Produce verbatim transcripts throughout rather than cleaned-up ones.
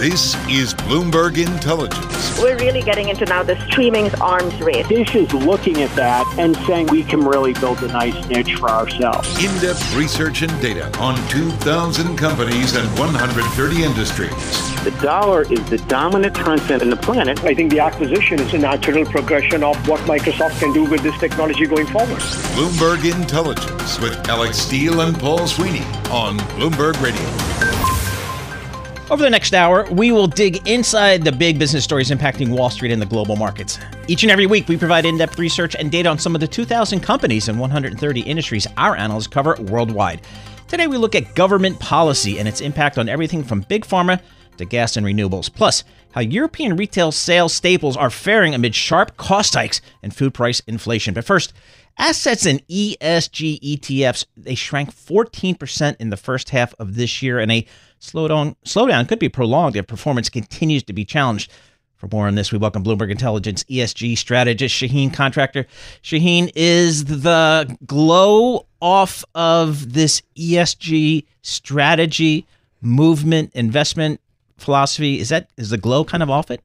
This is Bloomberg Intelligence. We're really getting into now the streaming arms race. Dish is looking at that and saying we can really build a nice niche for ourselves. In-depth research and data on two thousand companies and one hundred thirty industries. The dollar is the dominant concept in the planet. I think the acquisition is a natural progression of what Microsoft can do with this technology going forward. Bloomberg Intelligence with Alix Steel and Paul Sweeney on Bloomberg Radio. Over the next hour, we will dig inside the big business stories impacting Wall Street and the global markets. Each and every week, we provide in-depth research and data on some of the two thousand companies and one hundred thirty industries our analysts cover worldwide. Today, we look at government policy and its impact on everything from big pharma to gas and renewables, plus how European retail sales staples are faring amid sharp cost hikes and food price inflation. But first, assets in E S G E T Fs, they shrank fourteen percent in the first half of this year, and a slowdown, slowdown could be prolonged if performance continues to be challenged. For more on this, we welcome Bloomberg Intelligence E S G strategist Shaheen Contractor. Shaheen, is the glow off of this E S G strategy, movement, investment philosophy, is that is the glow kind of off it?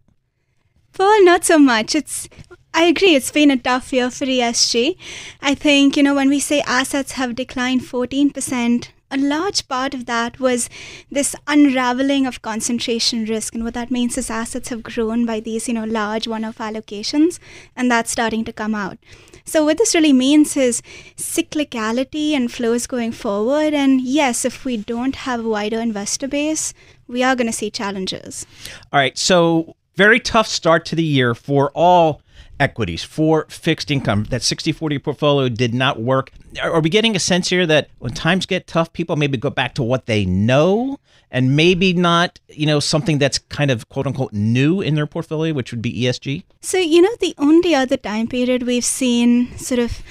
Well, not so much. It's I agree. It's been a tough year for E S G. I think, you know, when we say assets have declined fourteen percent, a large part of that was this unraveling of concentration risk. And what that means is assets have grown by these, you know, large one-off allocations, and that's starting to come out. So what this really means is cyclicality and flows going forward. And yes, if we don't have a wider investor base, we are going to see challenges. All right. So very tough start to the year for all equities, for fixed income. That sixty forty portfolio did not work. Are, are we getting a sense here that when times get tough, people maybe go back to what they know and maybe not, you know, something that's kind of quote unquote new in their portfolio, which would be E S G? So, you know, the only other time period we've seen sort of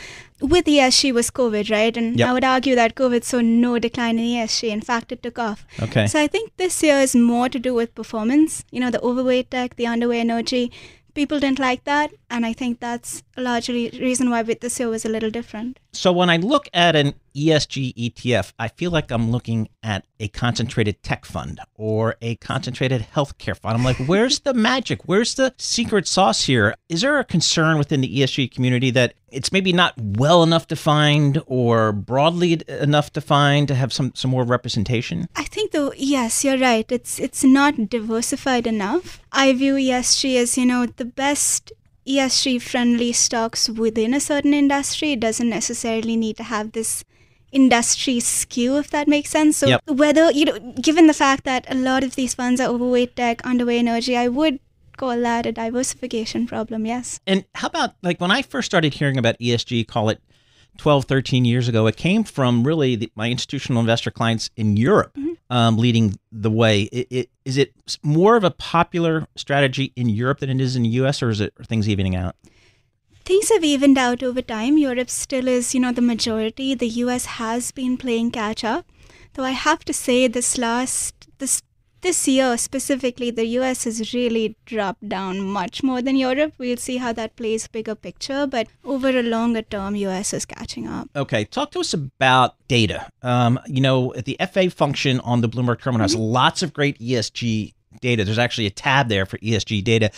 with E S G was COVID, right? And yep. I would argue that COVID saw no decline in E S G. In fact, it took off. Okay. So I think this year is more to do with performance. You know, the overweight tech, the underweight energy, people didn't like that, and I think that's a large re- reason why this year was a little different. So when I look at an E S G E T F, I feel like I'm looking at a concentrated tech fund or a concentrated healthcare fund. I'm like, where's the magic? Where's the secret sauce here? Is there a concern within the E S G community that it's maybe not well enough defined or broadly enough defined to have some, some more representation? I think, though, yes, you're right. It's it's not diversified enough. I view E S G as, you know, the best E S G-friendly stocks within a certain industry. It doesn't necessarily need to have this industry skew, if that makes sense. So yep. whether, you know, given the fact that a lot of these funds are overweight tech, underweight energy, I would call that a diversification problem, yes. And how about, like, when I first started hearing about E S G, call it twelve, thirteen years ago, it came from really the, my institutional investor clients in Europe mm-hmm. um, leading the way. It, it, is it more of a popular strategy in Europe than it is in the U S, or is it are things evening out? Things have evened out over time. Europe still is, you know, the majority. The U S has been playing catch up. Though I have to say this last, this This year, specifically, the U S has really dropped down much more than Europe. We'll see how that plays bigger picture. But over a longer term, U S is catching up. Okay. Talk to us about data. Um, you know, at the F A function on the Bloomberg Terminal mm-hmm. has lots of great E S G data. There's actually a tab there for E S G data.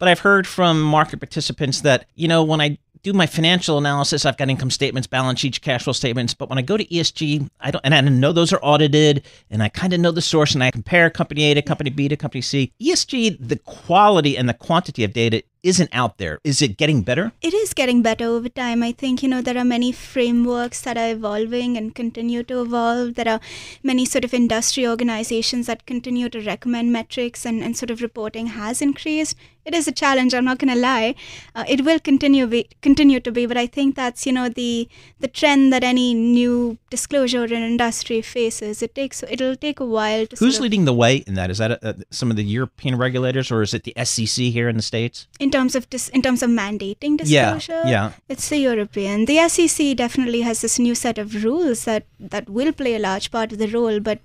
But I've heard from market participants that, you know, when I do my financial analysis, I've got income statements, balance sheets, cash flow statements. But when I go to E S G, I don't, and I know those are audited, and I kind of know the source, and I compare company A to company B to company C. E S G, the quality and the quantity of data isn't out there. Is it getting better? It is getting better over time. I think, you know, there are many frameworks that are evolving and continue to evolve. There are many sort of industry organizations that continue to recommend metrics, and, and sort of reporting has increased. It is a challenge, I'm not going to lie. Uh, it will continue be, continue to be, but I think that's, you know, the the trend that any new disclosure in industry faces. It takes it'll take a while to Who's sort of, leading the way in that? Is that a, a, some of the European regulators, or is it the S E C here in the States? In terms of dis- in terms of mandating disclosure, yeah, yeah. It's the European. The S E C definitely has this new set of rules that, that will play a large part of the role, but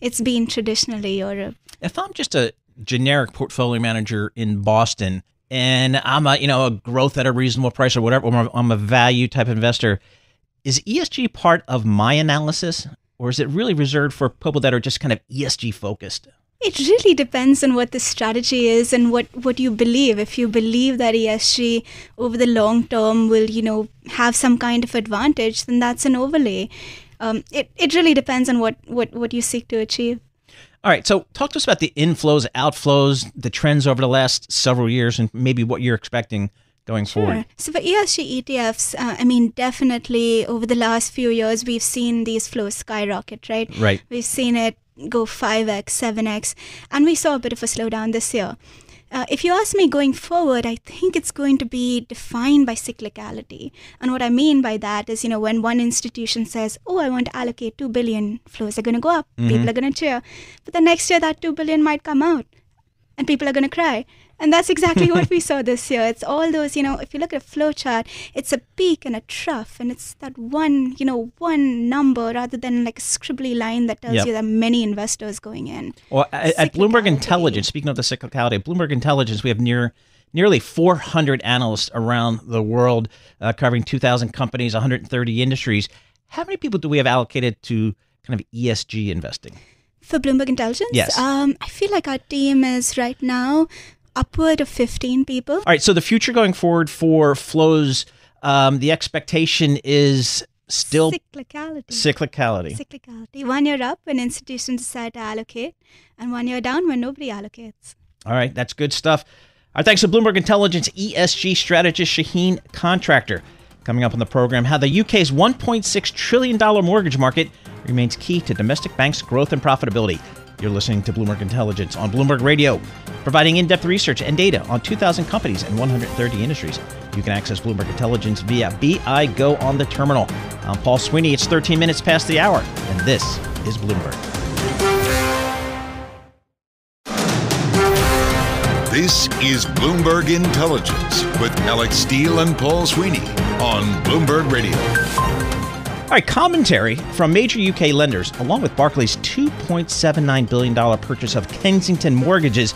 it's been traditionally Europe. If I'm just a generic portfolio manager in Boston and I'm a, you know, a growth at a reasonable price or whatever, or I'm a value type investor, is E S G part of my analysis, or is it really reserved for people that are just kind of E S G focused? It really depends on what the strategy is and what, what you believe. If you believe that E S G over the long term will, you know, have some kind of advantage, then that's an overlay. Um, it, it really depends on what, what, what you seek to achieve. All right. So talk to us about the inflows, outflows, the trends over the last several years, and maybe what you're expecting going forward. Sure. So for E S G E T Fs, uh, I mean, definitely over the last few years, we've seen these flows skyrocket, right? Right. We've seen it go five X, seven X, and we saw a bit of a slowdown this year. Uh, if you ask me going forward, I think it's going to be defined by cyclicality. And what I mean by that is, you know, when one institution says, oh, I want to allocate two billion dollars, flows are going to go up, mm-hmm. people are going to cheer. But the next year, that two billion dollars might come out and people are going to cry. And that's exactly what we saw this year. It's all those, you know, if you look at a flow chart, it's a peak and a trough. And it's that one, you know, one number rather than like a scribbly line that tells yep. you that many investors going in. Well, at Bloomberg Intelligence, speaking of the cyclicality, at Bloomberg Intelligence, we have near nearly four hundred analysts around the world uh, covering two thousand companies, one hundred thirty industries. How many people do we have allocated to kind of E S G investing? For Bloomberg Intelligence? Yes. Um, I feel like our team is right now upward of fifteen people. All right. So the future going forward for flows, um, the expectation is still cyclicality. Cyclicality. Cyclicality. One year up when institutions decide to allocate, and one year down when nobody allocates. All right. That's good stuff. Our thanks to Bloomberg Intelligence E S G strategist Shaheen Contractor. Coming up on the program, how the U K's one point six trillion dollars mortgage market remains key to domestic banks' growth and profitability. You're listening to Bloomberg Intelligence on Bloomberg Radio, providing in-depth research and data on two thousand companies and one hundred thirty industries. You can access Bloomberg Intelligence via B I Go on the terminal. I'm Paul Sweeney. It's thirteen minutes past the hour, and this is Bloomberg. This is Bloomberg Intelligence with Alix Steel and Paul Sweeney on Bloomberg Radio. All right, commentary from major U K lenders, along with Barclays' two point seven nine billion dollars purchase of Kensington mortgages,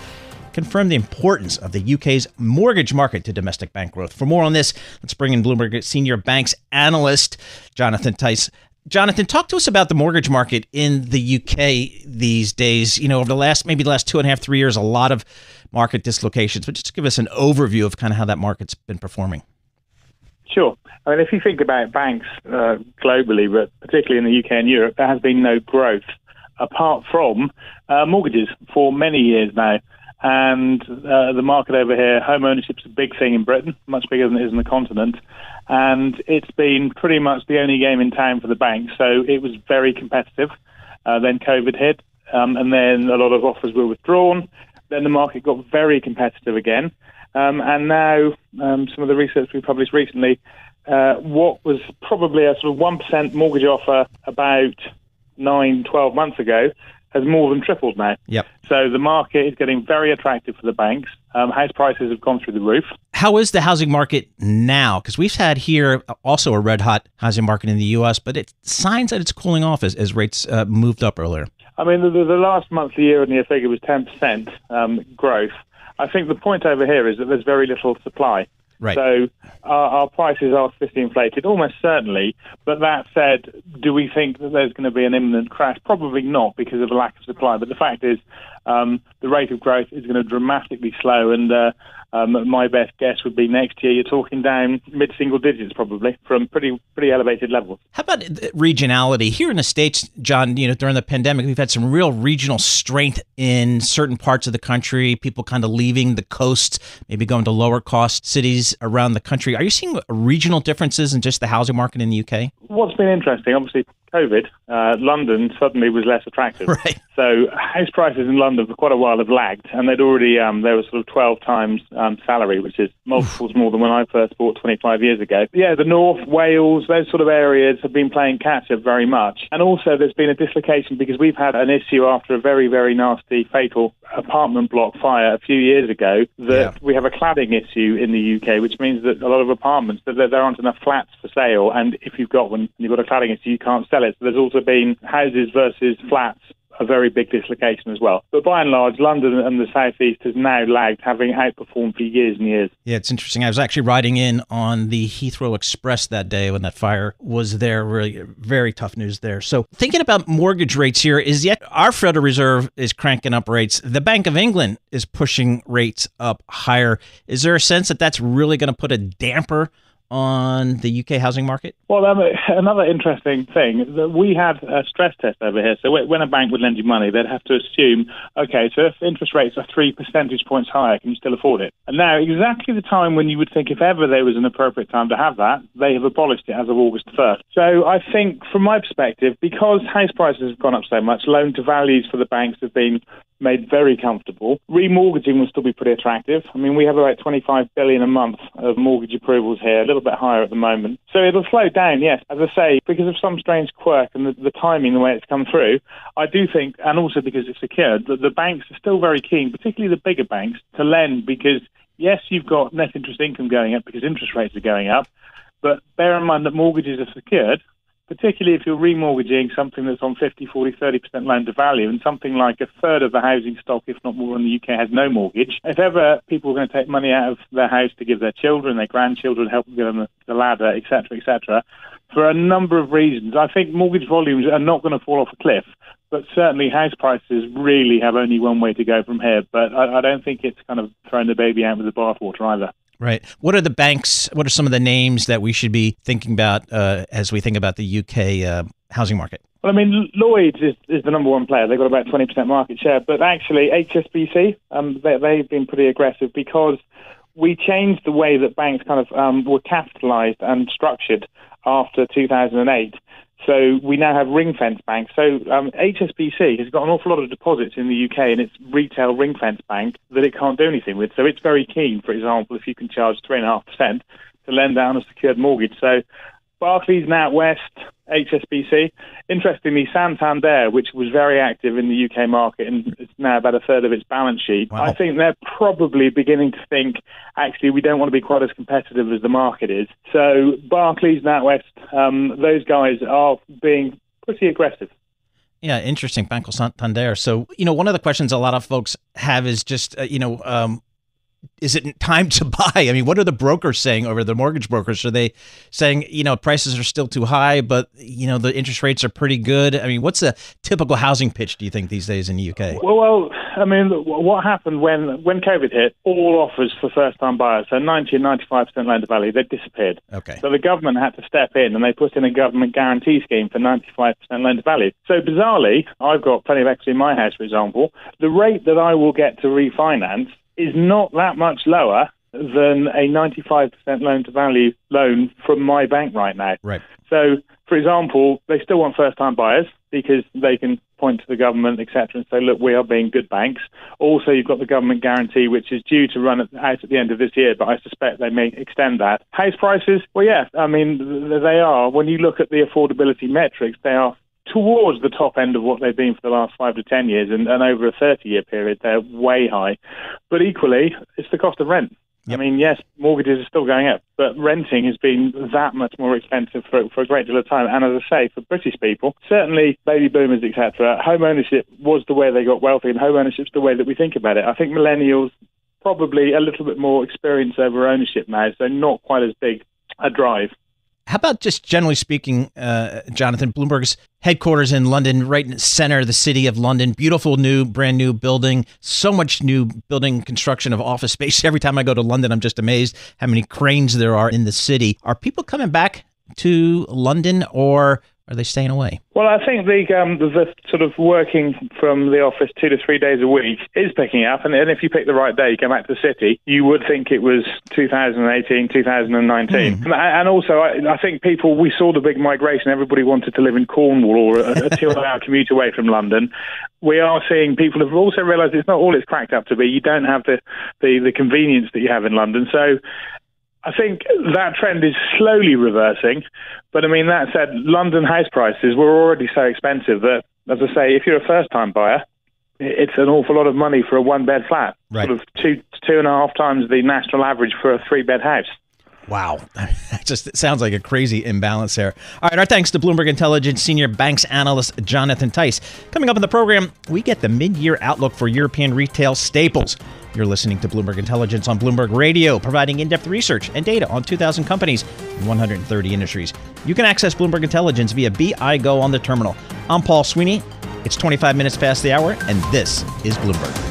confirmed the importance of the U K's mortgage market to domestic bank growth. For more on this, let's bring in Bloomberg senior banks analyst Jonathan Tice. Jonathan, talk to us about the mortgage market in the U K these days. You know, over the last, maybe the last two and a half, three years, a lot of market dislocations, but just give us an overview of kind of how that market's been performing. Sure. I mean, if you think about banks uh, globally, but particularly in the U K and Europe, there has been no growth apart from uh, mortgages for many years now. And uh, the market over here, home ownership's a big thing in Britain, much bigger than it is in the continent. And it's been pretty much the only game in town for the banks. So it was very competitive. Uh, then COVID hit, um, and then a lot of offers were withdrawn. Then the market got very competitive again. Um, and now, um, some of the research we published recently, uh, what was probably a sort of one percent mortgage offer about nine, twelve months ago has more than tripled now. Yep. So the market is getting very attractive for the banks. Um, house prices have gone through the roof. How is the housing market now? Because we've had here also a red-hot housing market in the U S, but it signs that it's cooling off as, as rates uh, moved up earlier. I mean, the, the last month of the year in the figure was ten percent um, growth. I think the point over here is that there's very little supply. Right. So our, our prices are slightly inflated, almost certainly. But that said, do we think that there's going to be an imminent crash? Probably not because of a lack of supply. But the fact is um, the rate of growth is going to dramatically slow. And uh, um, my best guess would be next year you're talking down mid-single digits probably from pretty pretty elevated levels. How about regionality? Here in the States, John, you know, during the pandemic, we've had some real regional strength in certain parts of the country, people kind of leaving the coasts, maybe going to lower cost cities around the country. Are you seeing regional differences in just the housing market in the U K? What's been interesting, obviously, COVID, uh, London suddenly was less attractive. Right. So house prices in London for quite a while have lagged, and they'd already, um, there was sort of twelve times um, salary, which is multiples more than when I first bought twenty-five years ago. Yeah, the North, Wales, those sort of areas have been playing catch-up very much. And also there's been a dislocation because we've had an issue after a very, very nasty, fatal apartment block fire a few years ago that yeah. we have a cladding issue in the U K, which means that a lot of apartments, that there aren't enough flats for sale, and if you've got one, you've got a cladding issue, you can't sell it. So there's also been houses versus flats a very big dislocation as well. But by and large, London and the South East has now lagged, having outperformed for years and years. Yeah, it's interesting. I was actually riding in on the Heathrow Express that day when that fire was there. Really, very tough news there. So thinking about mortgage rates here, is yet our Federal Reserve is cranking up rates. The Bank of England is pushing rates up higher. Is there a sense that that's really going to put a damper on the U K housing market? Well, um, another interesting thing, that we had a stress test over here. So when a bank would lend you money, they'd have to assume, okay, so if interest rates are three percentage points higher, can you still afford it? And now, exactly the time when you would think, if ever there was an appropriate time to have that, they have abolished it as of August first. So I think, from my perspective, because house prices have gone up so much, loan to values for the banks have been made very comfortable. Remortgaging will still be pretty attractive. I mean, we have about twenty-five billion a month of mortgage approvals here, a little bit higher at the moment. So it'll slow down, yes. As I say, because of some strange quirk and the, the timing, the way it's come through, I do think, and also because it's secured, that the banks are still very keen, particularly the bigger banks, to lend because, yes, you've got net interest income going up because interest rates are going up, but bear in mind that mortgages are secured, particularly if you're remortgaging something that's on fifty, forty, thirty percent loan to value, and something like a third of the housing stock, if not more, in the U K has no mortgage. If ever people are going to take money out of their house to give their children, their grandchildren, help them get on the ladder, et cetera, et cetera, for a number of reasons, I think mortgage volumes are not going to fall off a cliff. But certainly house prices really have only one way to go from here. But I, I don't think it's kind of throwing the baby out with the bathwater either. Right. What are the banks, what are some of the names that we should be thinking about uh, as we think about the U K uh, housing market? Well, I mean, Lloyds is, is the number one player. They've got about twenty percent market share, but actually H S B C, um, they, they've been pretty aggressive because we changed the way that banks kind of um, were capitalized and structured after two thousand eight. So we now have ring-fence banks. So um, H S B C has got an awful lot of deposits in the U K in its retail ring-fence bank that it can't do anything with. So it's very keen, for example, if you can charge three point five percent to lend out a secured mortgage. So Barclays, NatWest, H S B C. Interestingly, Santander, which was very active in the U K market and it's now about a third of its balance sheet, wow. I think they're probably beginning to think, actually, we don't want to be quite as competitive as the market is. So Barclays, NatWest, um, those guys are being pretty aggressive. Yeah, interesting. Banco Santander. So, you know, one of the questions a lot of folks have is just, uh, you know, um, is it time to buy? I mean, what are the brokers saying over the mortgage brokers? Are they saying, you know, prices are still too high, but, you know, the interest rates are pretty good? I mean, what's a typical housing pitch, do you think, these days in the U K? Well, well I mean, what happened when, when COVID hit, all offers for first-time buyers, so ninety and ninety-five percent loan to value, they disappeared. Okay. So the government had to step in and they put in a government guarantee scheme for ninety-five percent loan to value. So bizarrely, I've got plenty of equity in my house, for example. The rate that I will get to refinance is not that much lower than a ninety-five percent loan-to-value loan from my bank right now. Right. So, for example, they still want first-time buyers because they can point to the government, et cetera, and say, look, we are being good banks. Also, you've got the government guarantee, which is due to run out at the end of this year, but I suspect they may extend that. House prices, well, yeah, I mean, they are. When you look at the affordability metrics, they are towards the top end of what they've been for the last five to ten years, and, and over a thirty-year period, they're way high. But equally, it's the cost of rent. Yep. I mean, yes, mortgages are still going up, but renting has been that much more expensive for, for a great deal of time. And as I say, for British people, certainly baby boomers, et cetera, home ownership was the way they got wealthy, and home ownership's the way that we think about it. I think millennials probably a little bit more experience over ownership now, so not quite as big a drive. How about just generally speaking, uh, Jonathan, Bloomberg's headquarters in London, right in the center of the city of London, beautiful new, brand new building, so much new building construction of office space. Every time I go to London, I'm just amazed how many cranes there are in the city. Are people coming back to London or are they staying away? Well, I think the, um, the, the sort of working from the office two to three days a week is picking up. And, and if you pick the right day, you go back to the city, you would think it was two thousand eighteen, two thousand nineteen. Mm. And, and also, I, I think people, we saw the big migration. Everybody wanted to live in Cornwall or a, a two-hour commute away from London. We are seeing people have also realised it's not all it's cracked up to be. You don't have the, the, the convenience that you have in London. So I think that trend is slowly reversing. But I mean, that said, London house prices were already so expensive that, as I say, if you're a first-time buyer, it's an awful lot of money for a one-bed flat, right. Sort of two, two and a half times the national average for a three-bed house. Wow. That just sounds like a crazy imbalance there. All right, our thanks to Bloomberg Intelligence Senior Banks Analyst Jonathan Tice. Coming up in the program, we get the mid-year outlook for European retail staples. You're listening to Bloomberg Intelligence on Bloomberg Radio, providing in-depth research and data on two thousand companies in one hundred thirty industries. You can access Bloomberg Intelligence via B I Go on the terminal. I'm Paul Sweeney. It's twenty-five minutes past the hour, and this is Bloomberg.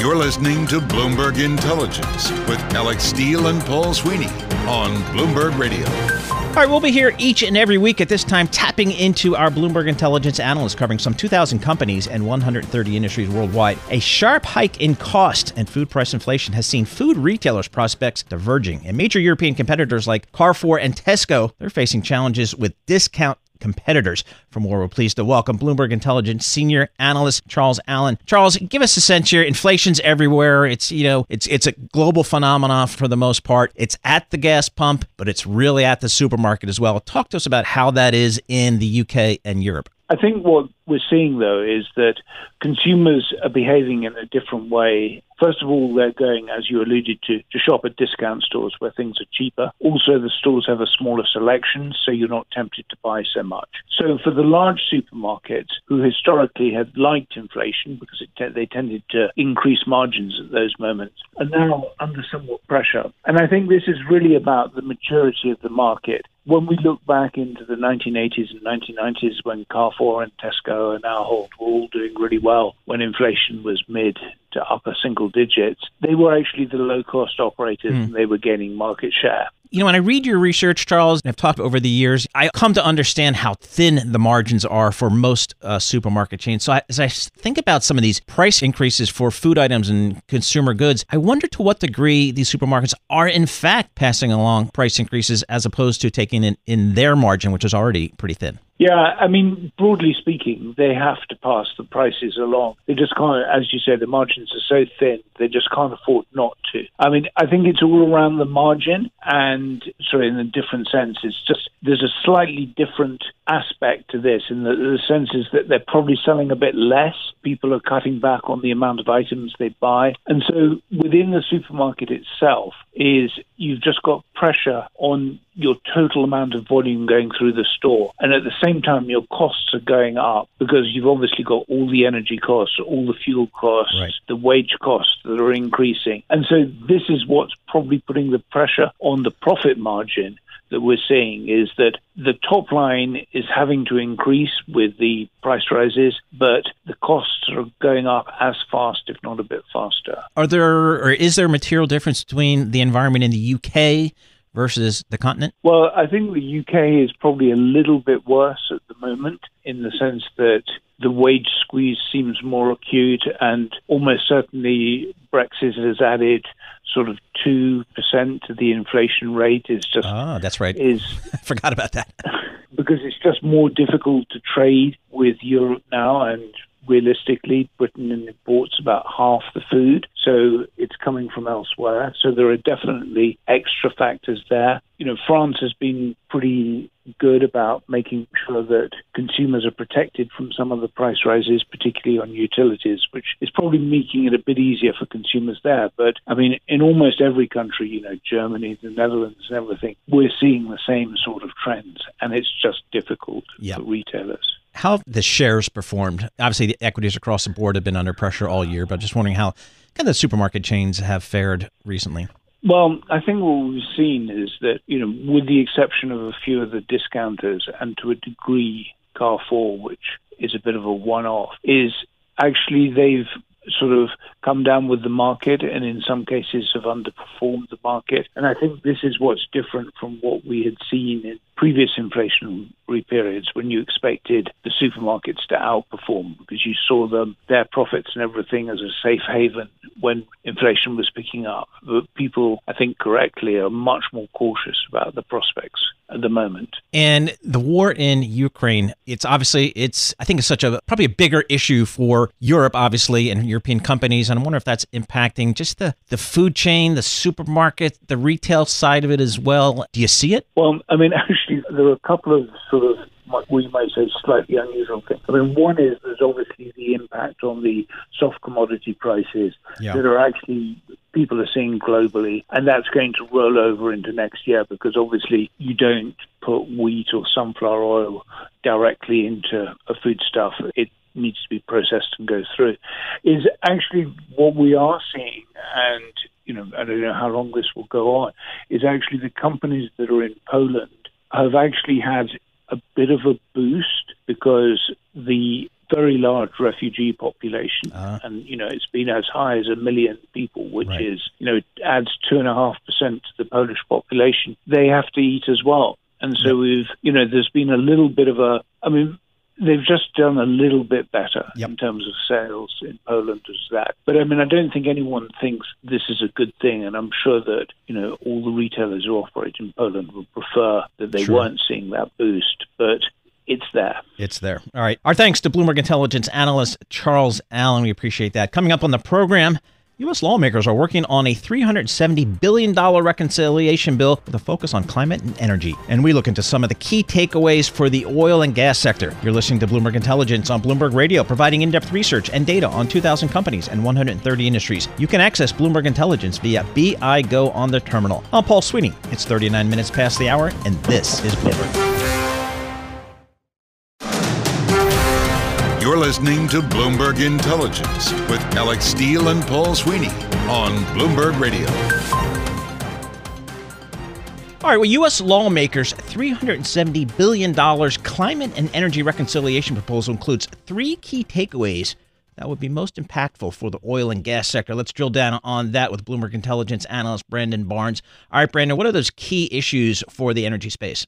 You're listening to Bloomberg Intelligence with Alix Steel and Paul Sweeney on Bloomberg Radio. All right, we'll be here each and every week at this time, tapping into our Bloomberg Intelligence analysts covering some two thousand companies and one hundred thirty industries worldwide. A sharp hike in cost and food price inflation has seen food retailers' prospects diverging, and major European competitors like Carrefour and Tesco, they're facing challenges with discount competitors. For more, we're pleased to welcome Bloomberg Intelligence Senior Analyst Charles Allen. Charles, give us a sense here. Inflation's everywhere. It's, you know, it's it's a global phenomenon for the most part. It's at the gas pump, but it's really at the supermarket as well. Talk to us about how that is in the U K and Europe. I think what we're seeing, though, is that consumers are behaving in a different way. First of all, they're going, as you alluded to, to shop at discount stores where things are cheaper. Also, the stores have a smaller selection, so you're not tempted to buy so much. So for the large supermarkets, who historically had liked inflation because it te- they tended to increase margins at those moments, are now under somewhat pressure. And I think this is really about the maturity of the market. When we look back into the nineteen eighties and nineteen nineties, when Carrefour and Tesco and Ahold were all doing really well, when inflation was mid to upper single digits, they were actually the low-cost operators mm. and they were gaining market share. You know, when I read your research, Charles, and I've talked over the years, I come to understand how thin the margins are for most uh, supermarket chains. So I, as I think about some of these price increases for food items and consumer goods, I wonder to what degree these supermarkets are in fact passing along price increases as opposed to taking it in their margin, which is already pretty thin. Yeah, I mean, broadly speaking, they have to pass the prices along. They just can't, as you say, the margins are so thin, they just can't afford not to. I mean, I think it's all around the margin and, sorry, in a different sense, it's just there's a slightly different aspect to this in the, the sense is that they're probably selling a bit less. People are cutting back on the amount of items they buy. And so within the supermarket itself is you've just got pressure on your total amount of volume going through the store. And at the same time, your costs are going up because you've obviously got all the energy costs, all the fuel costs, right. the wage costs that are increasing. And so this is what's probably putting the pressure on the profit margin that we're seeing is that the top line is having to increase with the price rises, but the costs are going up as fast, if not a bit faster. Are there, or is there a material difference between the environment in the U K versus the continent? Well, I think the U K is probably a little bit worse at the moment in the sense that the wage squeeze seems more acute and almost certainly Brexit has added sort of two percent to the inflation rate. Is just Oh, that's right. Is, I forgot about that. Because it's just more difficult to trade with Europe now and realistically, Britain imports about half the food, so it's coming from elsewhere. So there are definitely extra factors there. You know, France has been pretty good about making sure that consumers are protected from some of the price rises, particularly on utilities, which is probably making it a bit easier for consumers there. But, I mean, in almost every country, you know, Germany, the Netherlands and everything, we're seeing the same sort of trends, and it's just difficult yep. for retailers. How have the shares performed? Obviously, the equities across the board have been under pressure all year, but just wondering how kind of supermarket chains have fared recently. Well, I think what we've seen is that, you know, with the exception of a few of the discounters and to a degree Carrefour, which is a bit of a one-off, is actually they've sort of come down with the market and in some cases have underperformed the market. And I think this is what's different from what we had seen in previous inflationary periods when you expected the supermarkets to outperform because you saw them, their profits and everything as a safe haven when inflation was picking up. But people, I think correctly, are much more cautious about the prospects at the moment. And the war in Ukraine, it's obviously, it's I think it's such a probably a bigger issue for Europe, obviously, and European companies. And I wonder if that's impacting just the, the food chain, the supermarket, the retail side of it as well. Do you see it? Well, I mean, actually, there are a couple of sort of, what we might say, slightly unusual things. I mean, one is there's obviously the impact on the soft commodity prices yeah. that are actually people are seeing globally, and that's going to roll over into next year because obviously you don't put wheat or sunflower oil directly into a foodstuff. It needs to be processed and go through. Is actually what we are seeing, and you know, I don't know how long this will go on, is actually the companies that are in Poland have actually had a bit of a boost because the very large refugee population, uh-huh. and, you know, it's been as high as a million people, which right. is, you know, adds two and a half percent to the Polish population. They have to eat as well. And so yeah. we've, you know, there's been a little bit of a, I mean, they've just done a little bit better yep. in terms of sales in Poland as that. But, I mean, I don't think anyone thinks this is a good thing. And I'm sure that, you know, all the retailers who operate in Poland would prefer that they sure. weren't seeing that boost. But it's there. It's there. All right. Our thanks to Bloomberg Intelligence analyst Charles Allen. We appreciate that. Coming up on the program, U S lawmakers are working on a three hundred seventy billion dollars reconciliation bill with a focus on climate and energy. And we look into some of the key takeaways for the oil and gas sector. You're listening to Bloomberg Intelligence on Bloomberg Radio, providing in-depth research and data on two thousand companies and one hundred thirty industries. You can access Bloomberg Intelligence via B I Go on the terminal. I'm Paul Sweeney. It's thirty-nine minutes past the hour, and this is Bloomberg. You're listening to Bloomberg Intelligence with Alix Steel and Paul Sweeney on Bloomberg Radio. All right, well, U S lawmakers' three hundred seventy billion dollars climate and energy reconciliation proposal includes three key takeaways that would be most impactful for the oil and gas sector. Let's drill down on that with Bloomberg Intelligence analyst Brandon Barnes. All right, Brandon, what are those key issues for the energy space?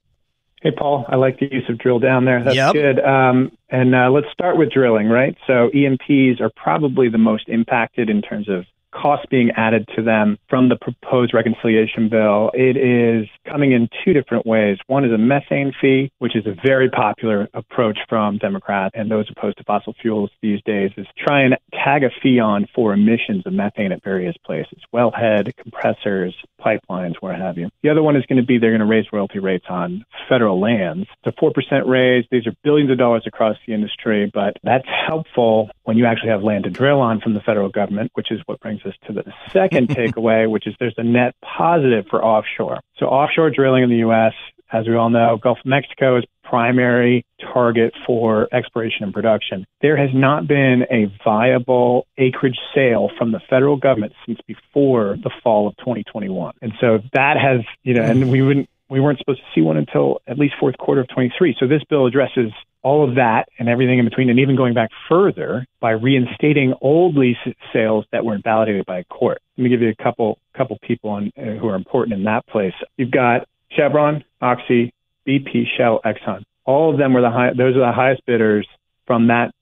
Hey, Paul, I like the use of drill down there. That's yep. good. Um, and uh, let's start with drilling, right? So E M Ps are probably the most impacted in terms of costs being added to them from the proposed reconciliation bill. It is coming in two different ways. One is a methane fee, which is a very popular approach from Democrats and those opposed to fossil fuels these days, is try and tag a fee on for emissions of methane at various places, wellhead, compressors, pipelines, where have you. The other one is going to be they're going to raise royalty rates on federal lands. It's a four percent raise. These are billions of dollars across the industry, but that's helpful when you actually have land to drill on from the federal government, which is what brings us to the second takeaway, which is there's a net positive for offshore. So offshore drilling in the U S, as we all know, Gulf of Mexico is primary target for exploration and production. There has not been a viable acreage sale from the federal government since before the fall of twenty twenty-one. And so that has, you know, and we wouldn't, we weren't supposed to see one until at least fourth quarter of twenty-three. So this bill addresses all of that and everything in between, and even going back further by reinstating old lease sales that were invalidated by a court. Let me give you a couple couple people on uh, who are important in that place. You've got Chevron, Oxy, B P, Shell, Exxon. All of them were the high, those are the highest bidders from that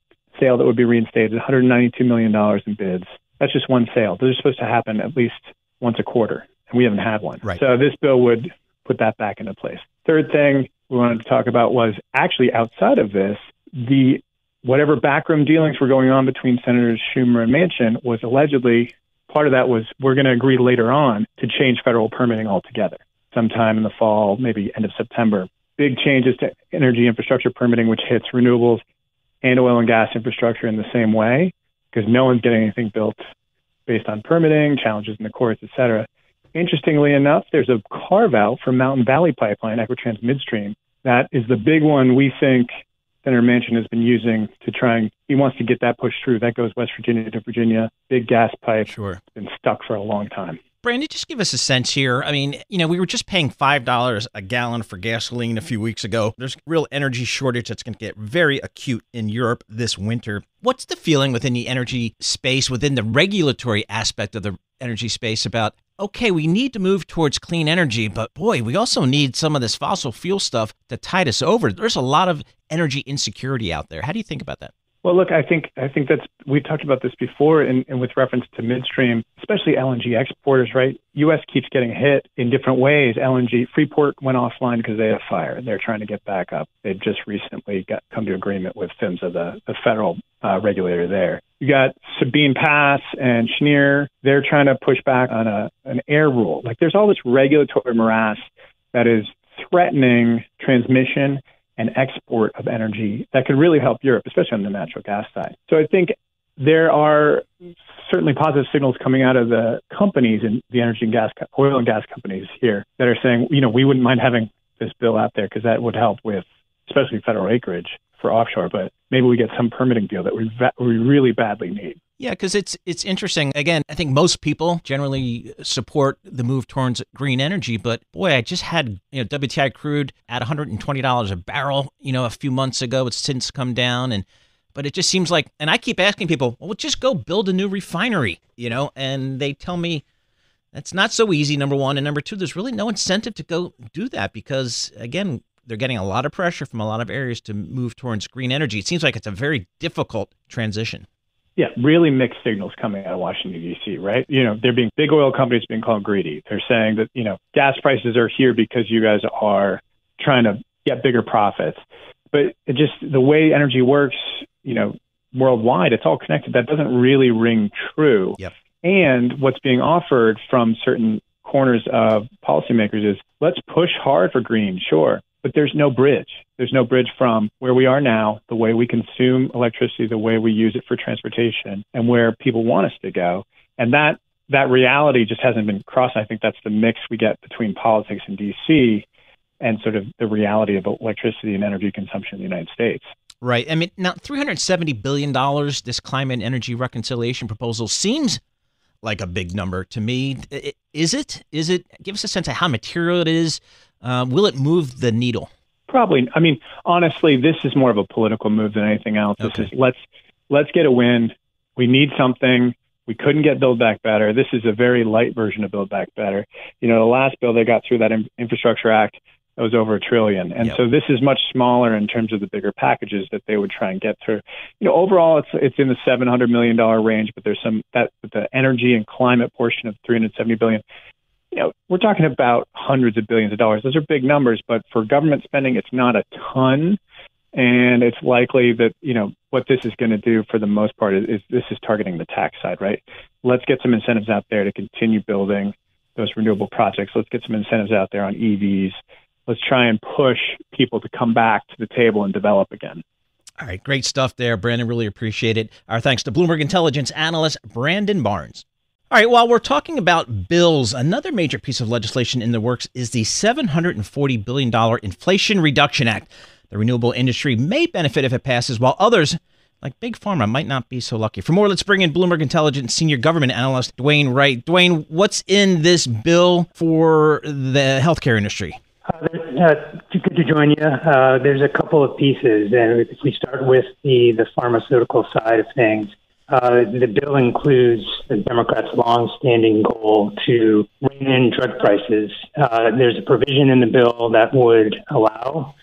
sale that would be reinstated. one hundred ninety-two million dollars in bids. That's just one sale. Those are supposed to happen at least once a quarter, and we haven't had one. Right. So this bill would put that back into place. Third thing we wanted to talk about was actually outside of this, the whatever backroom dealings were going on between Senators Schumer and Manchin was allegedly, part of that was we're going to agree later on to change federal permitting altogether sometime in the fall, maybe end of September. Big changes to energy infrastructure permitting, which hits renewables and oil and gas infrastructure in the same way, because no one's getting anything built based on permitting, challenges in the courts, et cetera. Interestingly enough, there's a carve-out for Mountain Valley Pipeline, Equitrans Midstream. That is the big one we think Senator Manchin has been using to try and he wants to get that pushed through. That goes West Virginia to Virginia. Big gas pipe. Sure. It's been stuck for a long time. Brandon, just give us a sense here. I mean, you know, we were just paying five dollars a gallon for gasoline a few weeks ago. There's a real energy shortage that's going to get very acute in Europe this winter. What's the feeling within the energy space, within the regulatory aspect of the energy space about, okay, we need to move towards clean energy, but boy, we also need some of this fossil fuel stuff to tide us over. There's a lot of energy insecurity out there. How do you think about that? Well, look, I think I think that's we've talked about this before, and, and with reference to midstream, especially L N G exporters, right? U S keeps getting hit in different ways. L N G, Freeport went offline because they had a fire, and they're trying to get back up. They've just recently got come to agreement with PHMSA, the, the federal uh, regulator there. You got Sabine Pass and Chenier. They're trying to push back on a an air rule. Like, there's all this regulatory morass that is threatening transmission and export of energy that could really help Europe, especially on the natural gas side. So I think there are certainly positive signals coming out of the companies and the energy and gas, oil and gas companies here that are saying, you know, we wouldn't mind having this bill out there because that would help with especially federal acreage for offshore. But maybe we get some permitting deal that we va- we really badly need. Yeah, because it's it's interesting. Again, I think most people generally support the move towards green energy. But boy, I just had you know W T I crude at one hundred twenty dollars a barrel, you know, a few months ago. It's since come down, and but it just seems like, and I keep asking people, well, just go build a new refinery, you know, and they tell me that's not so easy. Number one, and number two, there's really no incentive to go do that because again, they're getting a lot of pressure from a lot of areas to move towards green energy. It seems like it's a very difficult transition. Yeah, really mixed signals coming out of Washington, D C, right? You know, they're being big oil companies being called greedy. They're saying that, you know, gas prices are here because you guys are trying to get bigger profits. But it just the way energy works, you know, worldwide, it's all connected. That doesn't really ring true. Yep. And what's being offered from certain corners of policymakers is let's push hard for green, sure. But there's no bridge. There's no bridge from where we are now, the way we consume electricity, the way we use it for transportation, and where people want us to go. And that that reality just hasn't been crossed. I think that's the mix we get between politics in D C and sort of the reality of electricity and energy consumption in the United States. Right. I mean, now three hundred seventy billion dollars, this climate and energy reconciliation proposal seems like a big number to me. Is it? Is it? Give us a sense of how material it is. Uh, will it move the needle? Probably. I mean, honestly, this is more of a political move than anything else. Okay. This is let's let's get a win. We need something. We couldn't get Build Back Better. This is a very light version of Build Back Better. You know, the last bill they got through, that in- Infrastructure Act, that was over a trillion. And yep. So this is much smaller in terms of the bigger packages that they would try and get through. You know, overall, it's it's in the seven hundred million dollars range, but there's some that the energy and climate portion of three hundred seventy billion dollars. You know, we're talking about hundreds of billions of dollars. Those are big numbers, but for government spending, it's not a ton. And it's likely that, you know, what this is going to do for the most part is, is this is targeting the tax side, right? Let's get some incentives out there to continue building those renewable projects. Let's get some incentives out there on E Vs. Let's try and push people to come back to the table and develop again. All right. Great stuff there, Brandon. Really appreciate it. Our thanks to Bloomberg Intelligence analyst Brandon Barnes. All right, while we're talking about bills, another major piece of legislation in the works is the seven hundred forty billion dollars Inflation Reduction Act. The renewable industry may benefit if it passes, while others, like Big Pharma, might not be so lucky. For more, let's bring in Bloomberg Intelligence senior government analyst Duane Wright. Duane, what's in this bill for the healthcare industry? Uh, uh, good to join you. Uh, there's a couple of pieces, and if we start with the, the pharmaceutical side of things, Uh, the bill includes the Democrats' long-standing goal to rein in drug prices. Uh, there's a provision in the bill that would allow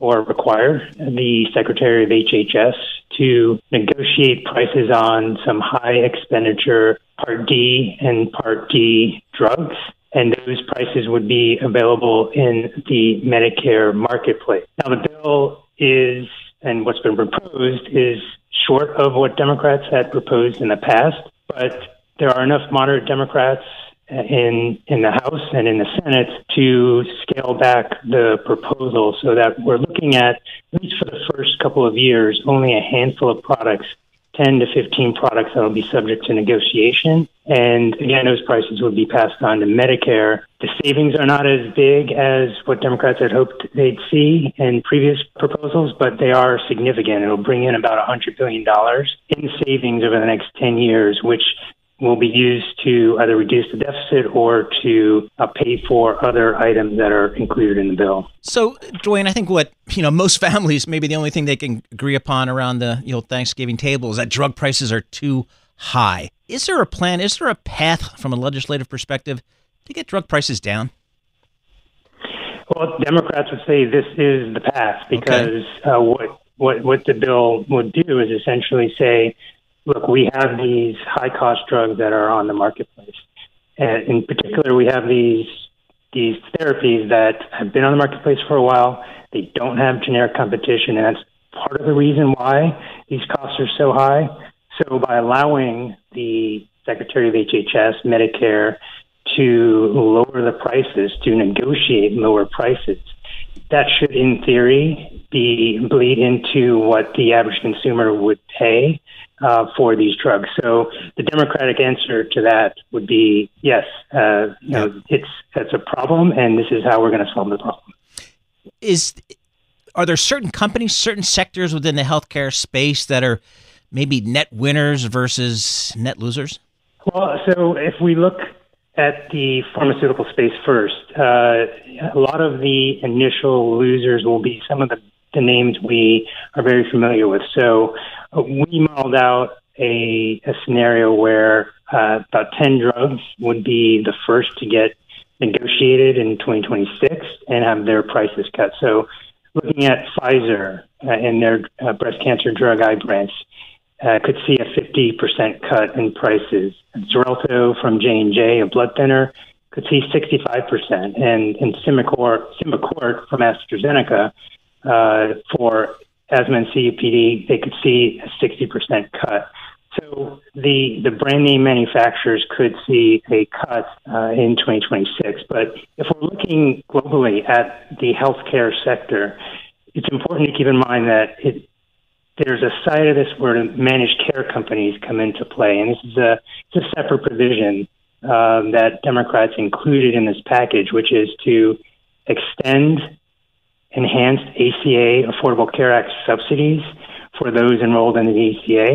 or require the Secretary of H H S to negotiate prices on some high-expenditure Part D and Part D drugs, and those prices would be available in the Medicare marketplace. Now, the bill is, and what's been proposed is short of what Democrats had proposed in the past, but there are enough moderate Democrats in in the House and in the Senate to scale back the proposal so that we're looking at, at least for the first couple of years, only a handful of products, ten to fifteen products that will be subject to negotiation. And again, those prices would be passed on to Medicare. The savings are not as big as what Democrats had hoped they'd see in previous proposals, but they are significant. It'll bring in about one hundred billion dollars in savings over the next ten years, which will be used to either reduce the deficit or to uh, pay for other items that are included in the bill. So, Duane, I think what, you know, most families, maybe the only thing they can agree upon around the, you know, Thanksgiving table is that drug prices are too high. Is there a plan, is there a path from a legislative perspective to get drug prices down? Well, Democrats would say this is the path because okay. uh, what, what, what the bill would do is essentially say, look, we have these high-cost drugs that are on the marketplace. And in particular, we have these these therapies that have been on the marketplace for a while. They don't have generic competition, and that's part of the reason why these costs are so high. So by allowing the Secretary of H H S, Medicare, to lower the prices, to negotiate lower prices, that should, in theory, be bleed into what the average consumer would pay uh, for these drugs. So the Democratic answer to that would be, yes, uh, you know, it's that's a problem, and this is how we're going to solve the problem. Is are there certain companies, certain sectors within the healthcare space that are maybe net winners versus net losers? Well, so if we look at the pharmaceutical space first, uh, a lot of the initial losers will be some of the, the names we are very familiar with. So uh, we modeled out a, a scenario where uh, about ten drugs would be the first to get negotiated in twenty twenty-six and have their prices cut. So looking at Pfizer uh, and their uh, breast cancer drug Ibrance, Uh, could see a fifty percent cut in prices. Xarelto from J and J, a blood thinner, could see sixty-five percent. And, and Symbicort, Symbicort from AstraZeneca uh, for asthma and C O P D, they could see a sixty percent cut. So the, the brand name manufacturers could see a cut uh, in twenty twenty-six. But if we're looking globally at the healthcare sector, it's important to keep in mind that it there's a side of this where managed care companies come into play, and this is a, it's a separate provision um, that Democrats included in this package, which is to extend enhanced A C A Affordable Care Act subsidies for those enrolled in the A C A.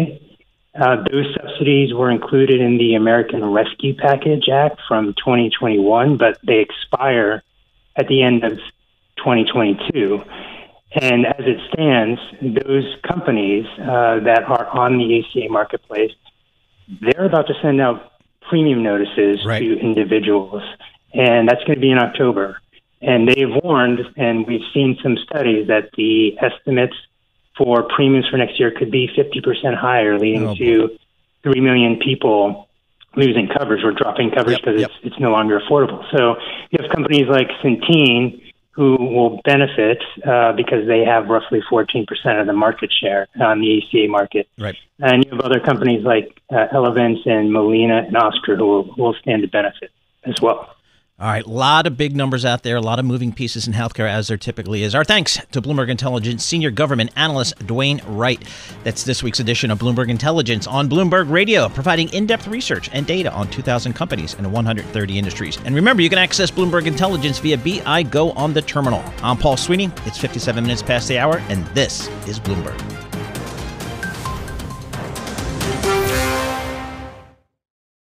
Uh, those subsidies were included in the American Rescue Package Act from twenty twenty-one, but they expire at the end of twenty twenty-two. And as it stands, those companies uh, that are on the A C A marketplace, they're about to send out premium notices right. to individuals, and that's going to be in October. And they've warned, and we've seen some studies, that the estimates for premiums for next year could be fifty percent higher, leading oh. to three million people losing coverage or dropping coverage because yep, yep. it's, it's no longer affordable. So you have companies like Centene, who will benefit uh, because they have roughly fourteen percent of the market share on the A C A market. Right. And you have other companies like uh, Elevance and Molina and Oscar who will, will stand to benefit as well. All right, a lot of big numbers out there, a lot of moving pieces in healthcare, as there typically is. Our thanks to Bloomberg Intelligence Senior Government Analyst Duane Wright. That's this week's edition of Bloomberg Intelligence on Bloomberg Radio, providing in-depth research and data on two thousand companies and one hundred thirty industries. And remember, you can access Bloomberg Intelligence via B I Go on the terminal. I'm Paul Sweeney. It's fifty-seven minutes past the hour, and this is Bloomberg.